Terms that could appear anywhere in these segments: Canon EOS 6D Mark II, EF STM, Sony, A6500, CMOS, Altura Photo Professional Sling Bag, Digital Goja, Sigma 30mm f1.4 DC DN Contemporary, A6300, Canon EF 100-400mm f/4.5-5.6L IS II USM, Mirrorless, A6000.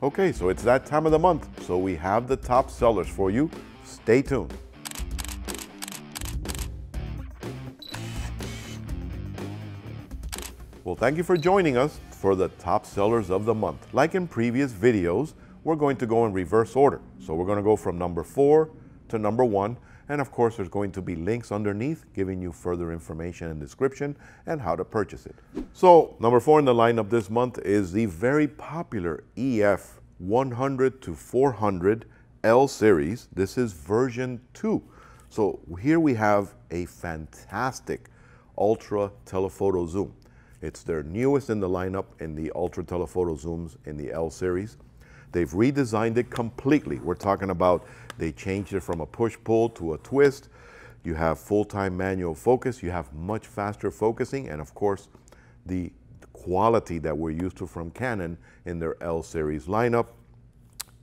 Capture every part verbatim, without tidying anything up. Okay, so it's that time of the month, so we have the top sellers for you. Stay tuned. Well, thank you for joining us for the top sellers of the month. Like in previous videos, we're going to go in reverse order. So we're going to go from number four to number one. And of course, there's going to be links underneath giving you further information and description and how to purchase it. So number four in the lineup this month is the very popular E F one hundred to four hundred L series. This is version two. So here we have a fantastic ultra telephoto zoom. It's their newest in the lineup in the ultra telephoto zooms in the L series. They've redesigned it completely. We're talking about they changed it from a push-pull to a twist. You have full-time manual focus. You have much faster focusing. And of course, the quality that we're used to from Canon in their L series lineup.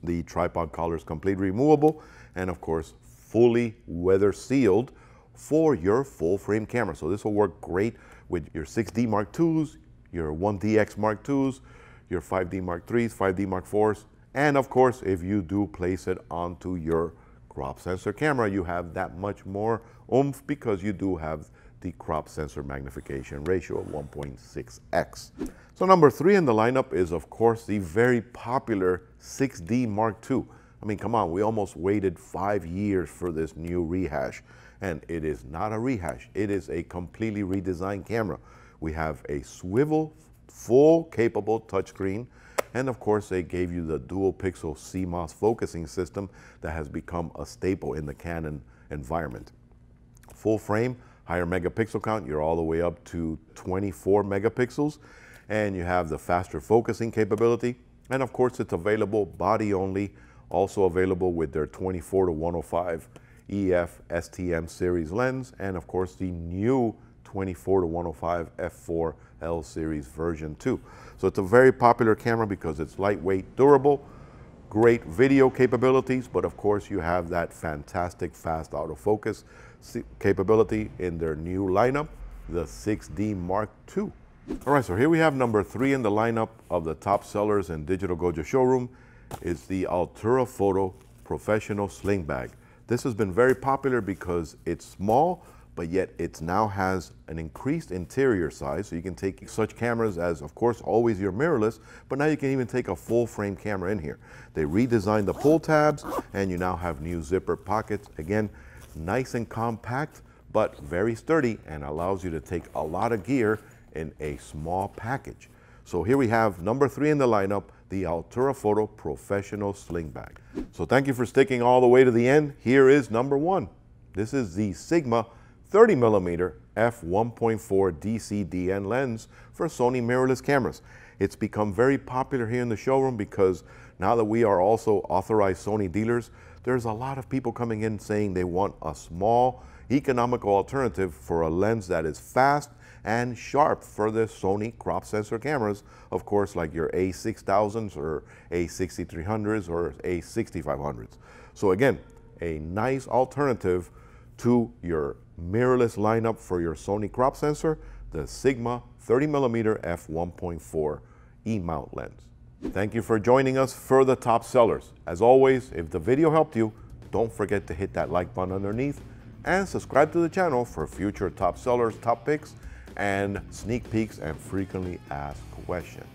The tripod collar is completely removable. And of course, fully weather sealed for your full-frame camera. So this will work great with your six D Mark twos, your one D X Mark twos, your five D Mark threes, five D Mark fours, and of course, if you do place it onto your crop sensor camera, you have that much more oomph because you do have the crop sensor magnification ratio of one point six X. So number three in the lineup is of course the very popular six D Mark two. I mean, come on, we almost waited five years for this new rehash, and it is not a rehash. It is a completely redesigned camera. We have a swivel, full capable touchscreen, and of course they gave you the dual pixel C MOS focusing system that has become a staple in the Canon environment. Full frame, higher megapixel count, you're all the way up to twenty-four megapixels, and you have the faster focusing capability, and of course it's available body only, also available with their twenty-four to one oh five E F S T M series lens, and of course the new twenty-four to one oh five f four L series version two. So it's a very popular camera because it's lightweight, durable, great video capabilities, but of course you have that fantastic fast autofocus capability in their new lineup, the six D Mark two. All right, so here we have number three in the lineup of the top sellers in Digital Goja showroom. It's the Altura Photo Professional Sling Bag. This has been very popular because it's small, but yet it now has an increased interior size, so you can take such cameras as, of course, always your mirrorless, but now you can even take a full-frame camera in here. They redesigned the pull tabs, and you now have new zipper pockets. Again, nice and compact, but very sturdy, and allows you to take a lot of gear in a small package. So here we have number three in the lineup, the Altura Photo Professional Sling Bag. So thank you for sticking all the way to the end. Here is number one. This is the Sigma thirty millimeter f one point four D C D N lens for Sony mirrorless cameras. It's become very popular here in the showroom because now that we are also authorized Sony dealers, there's a lot of people coming in saying they want a small, economical alternative for a lens that is fast and sharp for the Sony crop sensor cameras, of course, like your A six thousands or A sixty-three hundreds or A sixty-five hundreds. So again, a nice alternative to your mirrorless lineup for your Sony crop sensor, the Sigma thirty millimeter f one point four E-mount lens. Thank you for joining us for the top sellers. As always, if the video helped you, don't forget to hit that like button underneath and subscribe to the channel for future top sellers, top picks, and sneak peeks and frequently asked questions.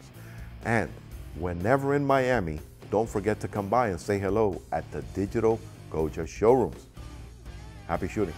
And whenever in Miami, don't forget to come by and say hello at the Digital Goja showrooms. Happy shooting.